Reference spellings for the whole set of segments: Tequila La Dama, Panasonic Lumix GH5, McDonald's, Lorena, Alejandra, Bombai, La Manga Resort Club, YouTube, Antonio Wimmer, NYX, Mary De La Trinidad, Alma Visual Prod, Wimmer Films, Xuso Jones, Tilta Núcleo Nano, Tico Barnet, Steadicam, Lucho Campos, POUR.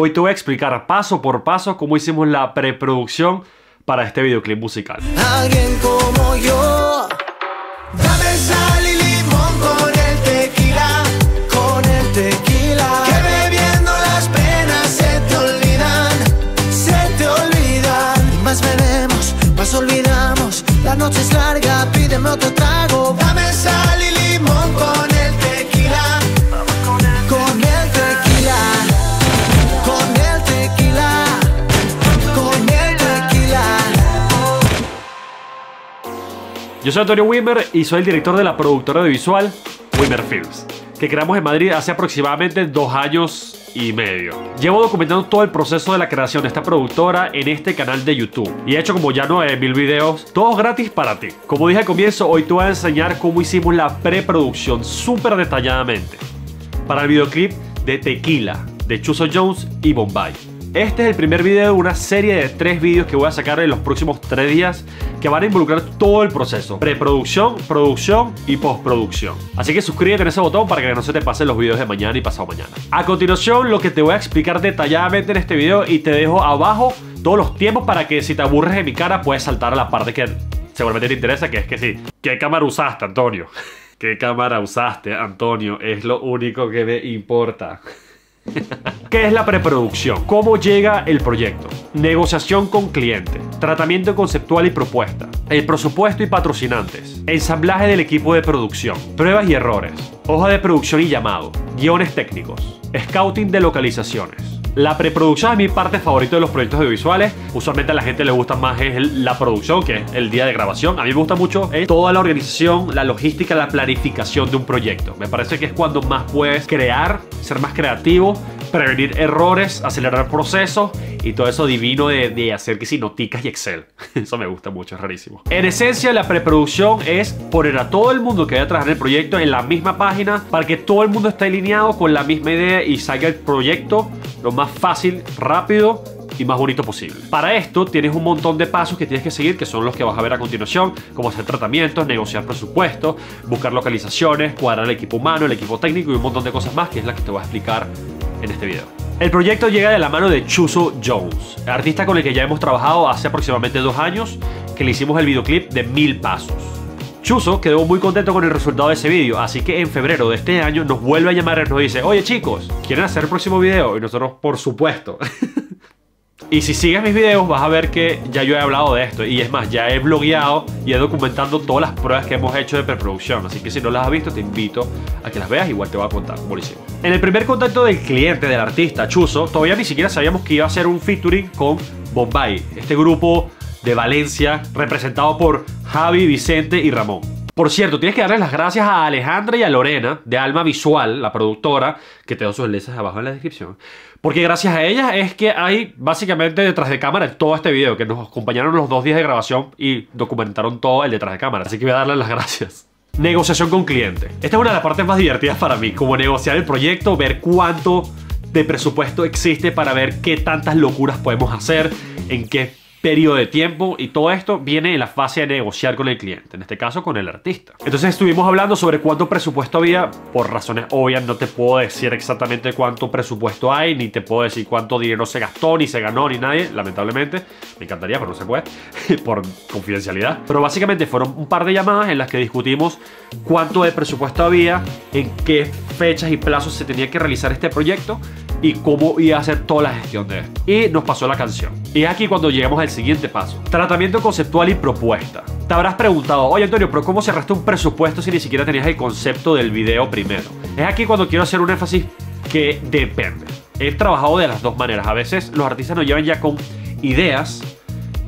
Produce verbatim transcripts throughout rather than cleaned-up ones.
Hoy te voy a explicar paso por paso cómo hicimos la preproducción para este videoclip musical. Alguien como yo, dame sal y limón con el tequila, con el tequila, que bebiendo las penas se te olvidan, se te olvidan. Más bebemos, más olvidamos, la noche es larga, pídeme otro trago. Dame sal y limón con el tequila, con el tequila, con el tequila, con el tequila. Yo soy Antonio Wimmer y soy el director de la productora audiovisual Wimmer Films, que creamos en Madrid hace aproximadamente dos años y medio. Llevo documentando todo el proceso de la creación de esta productora en este canal de YouTube y he hecho como ya nueve mil videos, todos gratis para ti. Como dije al comienzo, hoy te voy a enseñar cómo hicimos la preproducción súper detalladamente para el videoclip de Tequila de Xuso Jones y Bombai. Este es el primer video de una serie de tres vídeos que voy a sacar en los próximos tres días que van a involucrar todo el proceso: preproducción, producción y postproducción. Así que suscríbete en ese botón para que no se te pasen los videos de mañana y pasado mañana. A continuación, lo que te voy a explicar detalladamente en este video, y te dejo abajo todos los tiempos para que si te aburres de mi cara puedes saltar a la parte que seguramente te interesa, que es que sí. ¿Qué cámara usaste, Antonio? ¿Qué cámara usaste, Antonio? Es lo único que me importa. ¿Qué es la preproducción? ¿Cómo llega el proyecto? Negociación con cliente, tratamiento conceptual y propuesta, el presupuesto y patrocinantes, ensamblaje del equipo de producción, pruebas y errores, hoja de producción y llamado, guiones técnicos, scouting de localizaciones. La preproducción es mi parte favorita de los proyectos audiovisuales. Usualmente a la gente le gusta más es la producción, que es el día de grabación. A mí me gusta mucho es toda la organización, la logística, la planificación de un proyecto. Me parece que es cuando más puedes crear, ser más creativo, prevenir errores, acelerar procesos y todo eso divino de, de hacer que si noticas y Excel. Eso me gusta mucho, es rarísimo. En esencia, la preproducción es poner a todo el mundo que vaya a trabajar en el proyecto en la misma página para que todo el mundo esté alineado con la misma idea y salga el proyecto lo más fácil, rápido y más bonito posible. Para esto tienes un montón de pasos que tienes que seguir, que son los que vas a ver a continuación, como hacer tratamientos, negociar presupuestos, buscar localizaciones, cuadrar el equipo humano, el equipo técnico y un montón de cosas más, que es la que te voy a explicar en este video. El proyecto llega de la mano de Xuso Jones, artista con el que ya hemos trabajado hace aproximadamente dos años, que le hicimos el videoclip de Mil Pasos. Xuso quedó muy contento con el resultado de ese vídeo, así que en febrero de este año nos vuelve a llamar y nos dice: oye chicos, ¿quieren hacer el próximo video? Y nosotros, por supuesto. Y si sigues mis videos vas a ver que ya yo he hablado de esto, y es más, ya he blogueado y he documentado todas las pruebas que hemos hecho de preproducción, así que si no las has visto te invito a que las veas, igual te voy a contar, buenísimo. En el primer contacto del cliente, del artista, Xuso, todavía ni siquiera sabíamos que iba a hacer un featuring con Bombai, este grupo de Valencia representado por Javi, Vicente y Ramón. Por cierto, tienes que darles las gracias a Alejandra y a Lorena de Alma Visual, la productora, que te doy sus enlaces abajo en la descripción, porque gracias a ellas es que hay básicamente detrás de cámara todo este video, que nos acompañaron los dos días de grabación y documentaron todo el detrás de cámara, así que voy a darles las gracias. Negociación con cliente. Esta es una de las partes más divertidas para mí, como negociar el proyecto, ver cuánto de presupuesto existe para ver qué tantas locuras podemos hacer, en qué periodo de tiempo, y todo esto viene en la fase de negociar con el cliente, en este caso con el artista. Entonces estuvimos hablando sobre cuánto presupuesto había. Por razones obvias no te puedo decir exactamente cuánto presupuesto hay, ni te puedo decir cuánto dinero se gastó, ni se ganó, ni nadie, lamentablemente. Me encantaría, pero no se puede, por confidencialidad. Pero básicamente fueron un par de llamadas en las que discutimos cuánto de presupuesto había, en qué fechas y plazos se tenía que realizar este proyecto y cómo iba a hacer toda la gestión de esto. Y nos pasó la canción. Y es aquí cuando llegamos al siguiente paso: tratamiento conceptual y propuesta. Te habrás preguntado: oye Antonio, pero ¿cómo cerraste un presupuesto si ni siquiera tenías el concepto del video primero? Es aquí cuando quiero hacer un énfasis que depende. He trabajado de las dos maneras. A veces los artistas nos llevan ya con ideas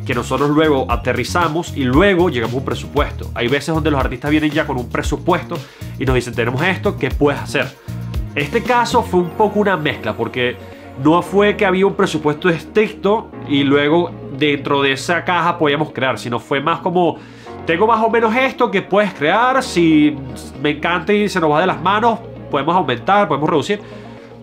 que nosotros luego aterrizamos y luego llegamos a un presupuesto. Hay veces donde los artistas vienen ya con un presupuesto y nos dicen: tenemos esto, ¿qué puedes hacer? Este caso fue un poco una mezcla, porque no fue que había un presupuesto estricto y luego dentro de esa caja podíamos crear, sino fue más como: tengo más o menos esto que puedes crear, si me encanta y se nos va de las manos, podemos aumentar, podemos reducir.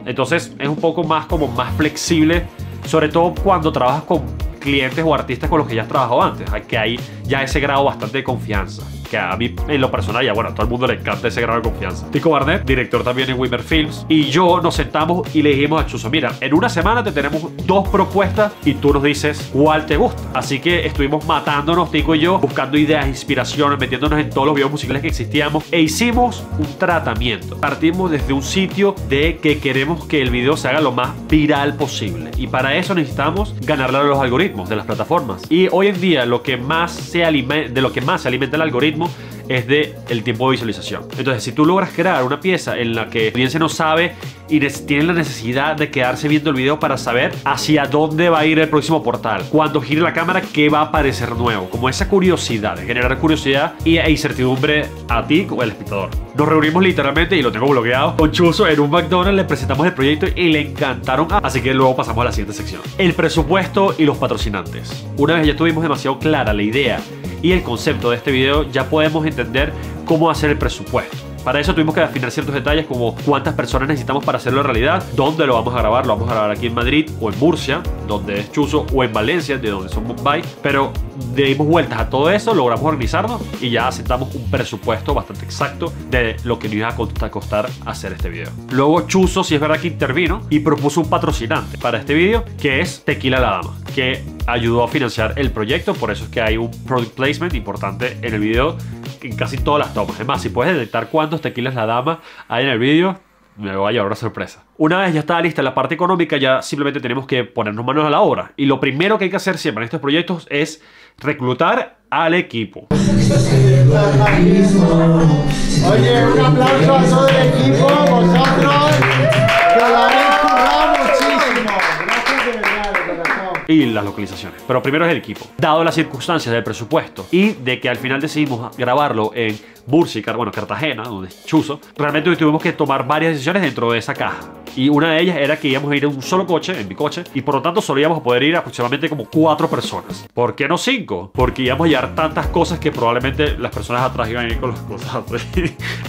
Entonces es un poco más como más flexible, sobre todo cuando trabajas con clientes o artistas con los que ya has trabajado antes, que hay ya ese grado bastante de confianza. que a mí en lo personal, ya bueno, a todo el mundo le encanta ese grado de confianza. Tico Barnet, director también en Wimmer Films, y yo nos sentamos y le dijimos a Xuso, mira, en una semana te tenemos dos propuestas y tú nos dices cuál te gusta. Así que estuvimos matándonos, Tico y yo, buscando ideas, inspiraciones, metiéndonos en todos los videos musicales que existíamos e hicimos un tratamiento. Partimos desde un sitio de que queremos que el video se haga lo más viral posible, y para eso necesitamos ganarle a los algoritmos de las plataformas. Y hoy en día lo que más se alimenta, de lo que más se alimenta el algoritmo es de el tiempo de visualización. Entonces, si tú logras crear una pieza en la que la audiencia no sabe y tiene la necesidad de quedarse viendo el video para saber hacia dónde va a ir el próximo portal, cuando gire la cámara, qué va a aparecer nuevo, como esa curiosidad, de generar curiosidad e incertidumbre a ti o al espectador. Nos reunimos literalmente, y lo tengo bloqueado, con Xuso en un McDonald's, le presentamos el proyecto y le encantaron, así que luego pasamos a la siguiente sección, el presupuesto y los patrocinantes. Una vez ya tuvimos demasiado clara la idea y el concepto de este video, ya podemos entender cómo hacer el presupuesto. Para eso tuvimos que afinar ciertos detalles, como cuántas personas necesitamos para hacerlo en realidad, dónde lo vamos a grabar, lo vamos a grabar aquí en Madrid o en Murcia, donde es Xuso, o en Valencia, de donde son Bombai. Pero dimos vueltas a todo eso, logramos organizarnos y ya aceptamos un presupuesto bastante exacto de lo que nos iba a costar hacer este video. Luego Xuso, si es verdad que intervino y propuso un patrocinante para este video, que es Tequila La Dama, que ayudó a financiar el proyecto. Por eso es que hay un product placement importante en el video, en casi todas las tomas. Es más, si puedes detectar cuántos tequilas la dama hay en el vídeo, me voy a llevar una sorpresa. Una vez ya está lista la parte económica, ya simplemente tenemos que ponernos manos a la obra. Y lo primero que hay que hacer siempre en estos proyectos es reclutar al equipo. Oye, un aplauso a todo el equipo, vosotros, que lo habéis currado muchísimo. Gracias de verdad, de corazón. Y las localizaciones. Pero primero es el equipo. Dado las circunstancias del presupuesto y de que al final decidimos grabarlo en Murcia, bueno, Cartagena, donde es Xuso, realmente tuvimos que tomar varias decisiones dentro de esa caja. Y una de ellas era que íbamos a ir en un solo coche, en mi coche, y por lo tanto solo íbamos a poder ir aproximadamente como cuatro personas. ¿Por qué no cinco? Porque íbamos a llevar tantas cosas que probablemente las personas atrás iban a ir con las cosas atrás.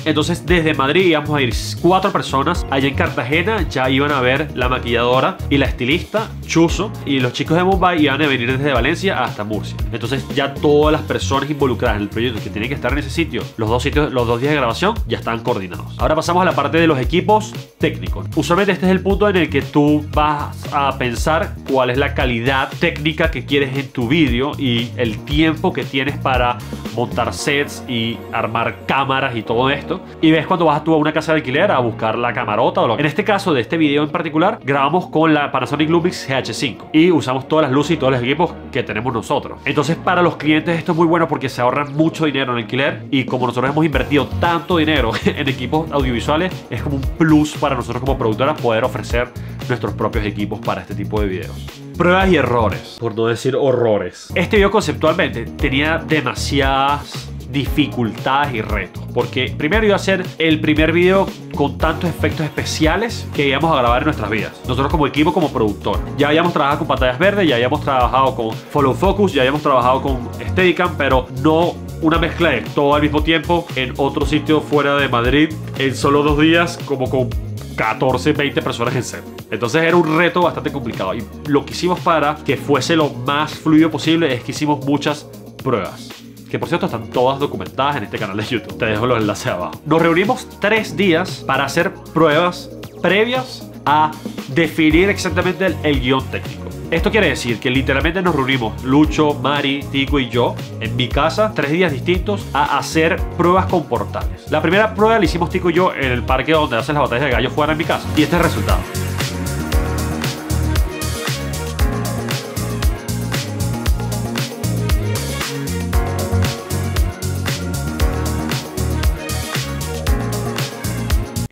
Entonces, desde Madrid íbamos a ir cuatro personas. Allá en Cartagena ya iban a ver la maquilladora y la estilista, Xuso, y los chicos de Mumbai iban a venir desde Valencia hasta Murcia. Entonces, ya todas las personas involucradas en el proyecto que tienen que estar en ese sitio, los Los dos sitios, los dos días de grabación ya están coordinados. Ahora pasamos a la parte de los equipos técnicos. Usualmente este es el punto en el que tú vas a pensar cuál es la calidad técnica que quieres en tu vídeo y el tiempo que tienes para montar sets y armar cámaras y todo esto. Y ves cuando vas tú a una casa de alquiler a buscar la camarota o lo que. En este caso de este video en particular, grabamos con la Panasonic Lumix G H cinco y usamos todas las luces y todos los equipos que tenemos nosotros. Entonces, para los clientes esto es muy bueno porque se ahorran mucho dinero en alquiler, y como nosotros Nosotros hemos invertido tanto dinero en equipos audiovisuales, es como un plus para nosotros como productora poder ofrecer nuestros propios equipos para este tipo de videos. Pruebas y errores, por no decir horrores. Este video conceptualmente tenía demasiadas dificultades y retos, porque primero iba a ser el primer video con tantos efectos especiales que íbamos a grabar en nuestras vidas, nosotros como equipo, como productor. Ya habíamos trabajado con pantallas verdes, ya habíamos trabajado con follow focus, ya habíamos trabajado con Steadicam, pero no una mezcla de todo al mismo tiempo en otro sitio fuera de Madrid en solo dos días, como con catorce, veinte personas en set. Entonces era un reto bastante complicado, y lo que hicimos para que fuese lo más fluido posible es que hicimos muchas pruebas, que por cierto están todas documentadas en este canal de YouTube. Te dejo los enlaces abajo. Nos reunimos tres días para hacer pruebas previas a definir exactamente el, el guión técnico. Esto quiere decir que literalmente nos reunimos Lucho, Mari, Tico y yo en mi casa, tres días distintos, a hacer pruebas con portales. La primera prueba la hicimos Tico y yo en el parque donde hacen las batallas de gallos fuera en mi casa, y este es el resultado.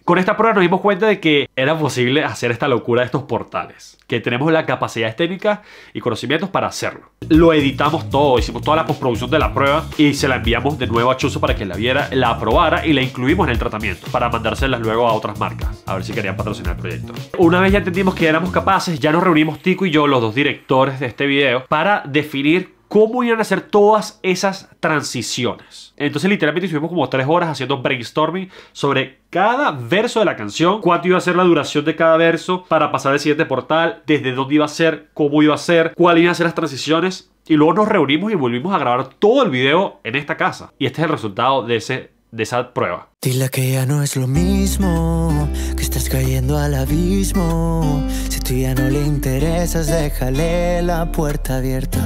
Con esta prueba nos dimos cuenta de que era posible hacer esta locura de estos portales, que tenemos la capacidad técnica y conocimientos para hacerlo. Lo editamos todo, hicimos toda la postproducción de la prueba y se la enviamos de nuevo a Xuso para que la viera, la aprobara y la incluimos en el tratamiento para mandárselas luego a otras marcas, a ver si querían patrocinar el proyecto. Una vez ya entendimos que éramos capaces, ya nos reunimos Tico y yo, los dos directores de este video, para definir cómo iban a hacer todas esas transiciones. Entonces literalmente estuvimos como tres horas haciendo brainstorming sobre cada verso de la canción, cuánto iba a ser la duración de cada verso para pasar al siguiente portal, desde dónde iba a ser, cómo iba a ser, cuáles iban a ser las transiciones, y luego nos reunimos y volvimos a grabar todo el video en esta casa. Y este es el resultado de ese, de esa prueba. Dile que ya no es lo mismo, que estás cayendo al abismo. Si tú ya no le interesas, déjale la puerta abierta.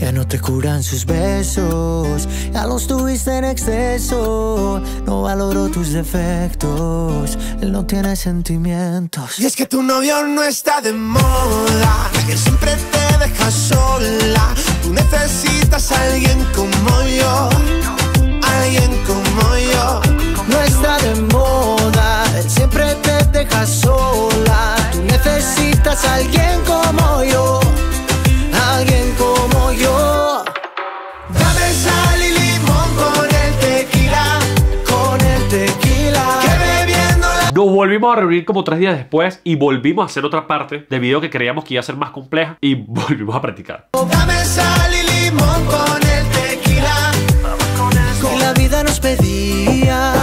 Ya no te curan sus besos, ya los tuviste en exceso. No valoró tus defectos, él no tiene sentimientos. Y es que tu novio no está de moda, que siempre te deja sola. Tú necesitas a alguien como yo, alguien como yo. No está de moda, él siempre te deja sola. Tú necesitas a alguien como yo, alguien como yo. Dame sal y limón con el tequila, con el tequila. Que bebiendo la... Nos volvimos a reunir como tres días después y volvimos a hacer otra parte de video que creíamos que iba a ser más compleja y volvimos a practicar. Dame sal y limón con el tequila. Con la vida nos pedía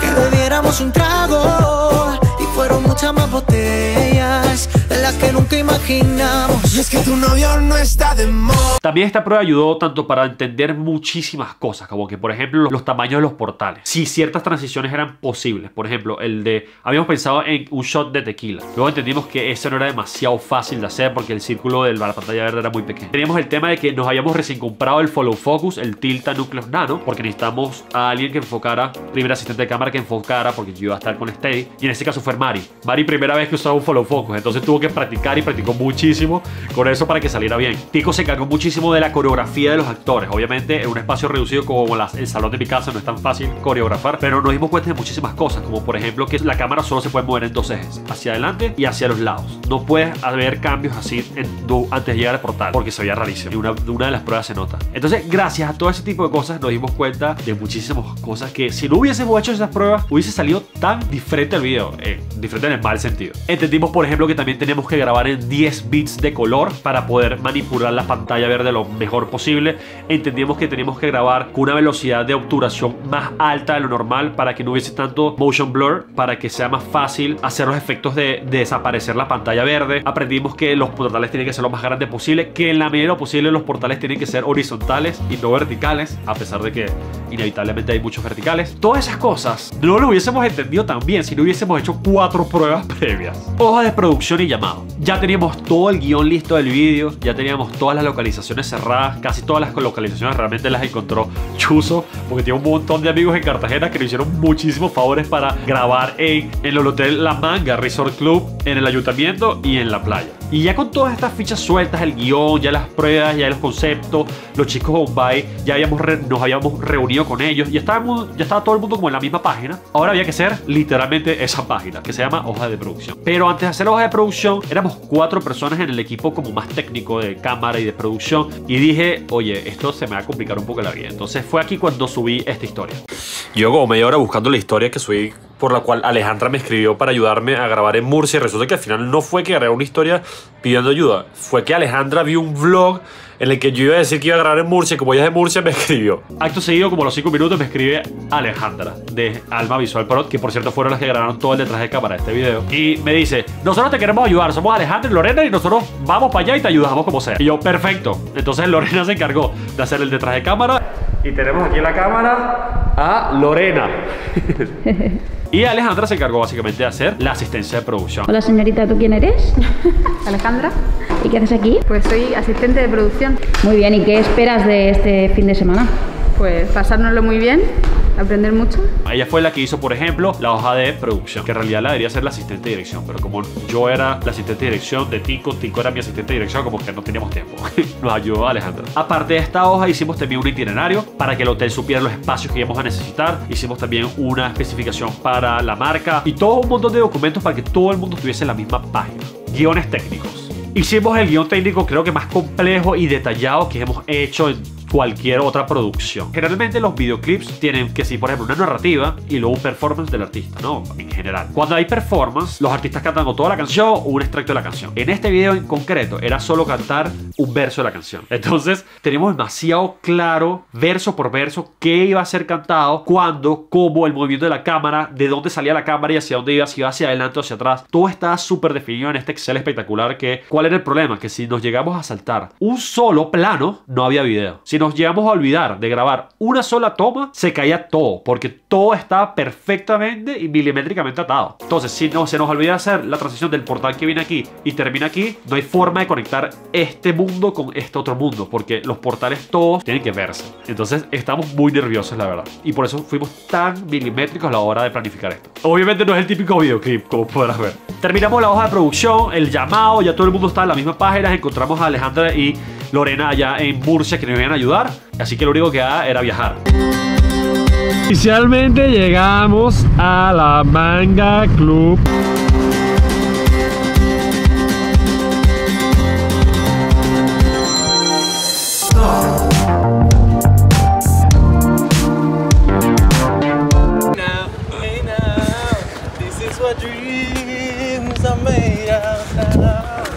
que bebiéramos un trago y fueron muchas más botellas de las que nunca imaginamos. Y es que tu novio no está de moda. También esta prueba ayudó tanto para entender muchísimas cosas, como que por ejemplo los tamaños de los portales, si ciertas transiciones eran posibles. Por ejemplo, el de... habíamos pensado en un shot de tequila, luego entendimos que eso no era demasiado fácil de hacer porque el círculo de la pantalla verde era muy pequeño. Teníamos el tema de que nos habíamos recién comprado el follow focus, el Tilta Núcleo Nano, porque necesitamos a alguien que enfocara, primer asistente de cámara que enfocara, porque yo iba a estar con Stay, y en este caso fue Mary. Mary, primera vez que usaba un follow focus, entonces tuvo que practicar y practicó muchísimo con eso para que saliera bien. Tico se encargó muchísimo de la coreografía de los actores. Obviamente en un espacio reducido como las, el salón de mi casa no es tan fácil coreografar, pero nos dimos cuenta de muchísimas cosas, como por ejemplo que la cámara solo se puede mover en dos ejes, hacia adelante y hacia los lados. No puedes haber cambios así en, antes de llegar al portal, porque se veía rarísimo, y una, una de las pruebas se nota. Entonces gracias a todo ese tipo de cosas nos dimos cuenta de muchísimas cosas que si no hubiésemos hecho esas pruebas hubiese salido tan diferente el video, eh, diferente en el mal sentido. Entendimos por ejemplo que también tenemos que grabar en diez bits de color para poder manipular la pantalla verde lo mejor posible. Entendimos que teníamos que grabar con una velocidad de obturación más alta de lo normal para que no hubiese tanto motion blur, para que sea más fácil hacer los efectos de, de desaparecer la pantalla verde. Aprendimos que los portales tienen que ser lo más grandes posible, que en la medida de lo posible los portales tienen que ser horizontales y no verticales, a pesar de que inevitablemente hay muchos verticales. Todas esas cosas no lo hubiésemos entendido tan bien si no hubiésemos hecho cuatro pruebas previas. Hoja de producción y llamado. Ya teníamos todo el guión listo del vídeo, ya teníamos todas las localizaciones cerradas, casi todas las localizaciones realmente las encontró Xuso, porque tiene un montón de amigos en Cartagena que le hicieron muchísimos favores para grabar en, en el hotel La Manga Resort Club, en el ayuntamiento y en la playa. Y ya con todas estas fichas sueltas, el guión, ya las pruebas, ya los conceptos, los chicos Bombai, ya habíamos re, nos habíamos reunido con ellos, ya, estábamos, ya estaba todo el mundo como en la misma página. Ahora había que hacer literalmente esa página, que se llama hoja de producción. Pero antes de hacer hoja de producción, éramos cuatro personas en el equipo como más técnico de cámara y de producción, y dije, oye, esto se me va a complicar un poco la vida. Entonces fue aquí cuando subí esta historia. Yo como media hora buscando la historia que subí, por la cual Alejandra me escribió para ayudarme a grabar en Murcia, y resulta que al final no fue que grabé una historia pidiendo ayuda, fue que Alejandra vio un vlog en el que yo iba a decir que iba a grabar en Murcia, y como ella es de Murcia me escribió. Acto seguido, como a los cinco minutos, me escribe Alejandra de Alma Visual Prod, que por cierto fueron las que grabaron todo el detrás de cámara de este video, y me dice, nosotros te queremos ayudar, somos Alejandra y Lorena y nosotros vamos para allá y te ayudamos como sea. Y yo, perfecto. Entonces Lorena se encargó de hacer el detrás de cámara, y tenemos aquí en la cámara a Lorena. Y Alejandra se encargó básicamente de hacer la asistencia de producción. Hola señorita, ¿tú quién eres? Alejandra. ¿Y qué haces aquí? Pues soy asistente de producción. Muy bien, ¿y qué esperas de este fin de semana? Pues pasárnoslo muy bien, aprender mucho. Ella fue la que hizo, por ejemplo, la hoja de producción, que en realidad la debería ser la asistente de dirección, pero como yo era la asistente de dirección de Tico, Tico era mi asistente de dirección, como que no teníamos tiempo. Nos ayudó Alejandra. Aparte de esta hoja, hicimos también un itinerario para que el hotel supiera los espacios que íbamos a necesitar. Hicimos también una especificación para la marca y todo un montón de documentos para que todo el mundo estuviese en la misma página. Guiones técnicos. Hicimos el guión técnico creo que más complejo y detallado que hemos hecho en cualquier otra producción. Generalmente los videoclips tienen que sí, por ejemplo, una narrativa y luego un performance del artista, ¿no? En general. Cuando hay performance, los artistas cantan o toda la canción o un extracto de la canción. En este video en concreto era solo cantar un verso de la canción. Entonces tenemos demasiado claro, verso por verso, qué iba a ser cantado, cuándo, cómo, el movimiento de la cámara, de dónde salía la cámara y hacia dónde iba, si iba hacia adelante o hacia atrás. Todo estaba súper definido en este Excel espectacular. Que, ¿cuál era el problema? Que si nos llegamos a saltar un solo plano, no había video. Si nos llegamos a olvidar de grabar una sola toma, se caía todo, porque todo estaba perfectamente y milimétricamente atado. Entonces, si no se nos olvida hacer la transición del portal que viene aquí y termina aquí, no hay forma de conectar este mundo con este otro mundo, porque los portales todos tienen que verse. Entonces, estamos muy nerviosos, la verdad. Y por eso fuimos tan milimétricos a la hora de planificar esto. Obviamente no es el típico videoclip, como podrás ver. Terminamos la hoja de producción, el llamado, ya todo el mundo está en la misma página. Encontramos a Alejandra y Lorena allá en Murcia que nos iban a ayudar, así que lo único que quedaba era viajar. Inicialmente llegamos a La Manga Club.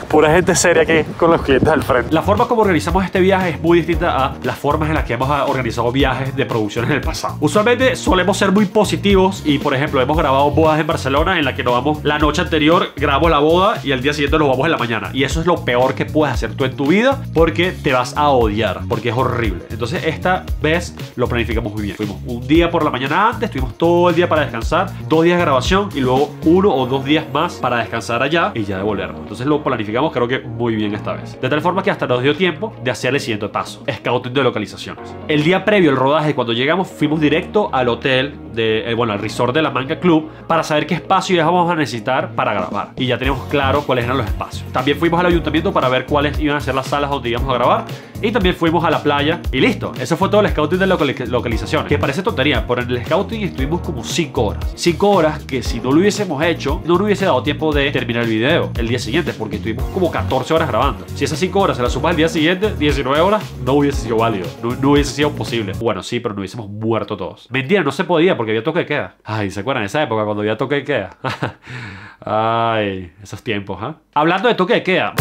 Pura gente seria aquí con los clientes al frente. La forma como organizamos este viaje es muy distinta a las formas en las que hemos organizado viajes de producciones en el pasado. Usualmente solemos ser muy positivos y, por ejemplo, hemos grabado bodas en Barcelona en la que nos vamos la noche anterior, grabamos la boda y al día siguiente nos vamos en la mañana. Y eso es lo peor que puedes hacer tú en tu vida, porque te vas a odiar, porque es horrible. Entonces esta vez lo planificamos muy bien. Fuimos un día por la mañana antes, tuvimos todo el día para descansar, dos días de grabación y luego uno o dos días más para descansar allá y ya devolvernos. Entonces lo planificamos, creo que muy bien esta vez, de tal forma que hasta nos dio tiempo de hacer el siguiente paso: scouting de localizaciones. El día previo al rodaje, cuando llegamos, fuimos directo al hotel de, eh, bueno, al resort de La Manga Club, para saber qué espacio íbamos a necesitar para grabar, y ya teníamos claro cuáles eran los espacios. También fuimos al ayuntamiento para ver cuáles iban a ser las salas donde íbamos a grabar, y también fuimos a la playa y listo. Eso fue todo el scouting de localizaciones, que parece tontería, pero en el scouting estuvimos como cinco horas, cinco horas que si no lo hubiésemos hecho no nos hubiese dado tiempo de terminar el video el día siguiente, porque estuvimos como catorce horas grabando. Si esas cinco horas se las sumas al día siguiente, diecinueve horas, no hubiese sido válido, no, no hubiese sido posible. Bueno, sí, pero no hubiésemos muerto todos. Mentira, no se podía porque había toque de queda. Ay, ¿se acuerdan de esa época cuando había toque de queda? Ay, esos tiempos, ¿eh? Hablando de toque de queda.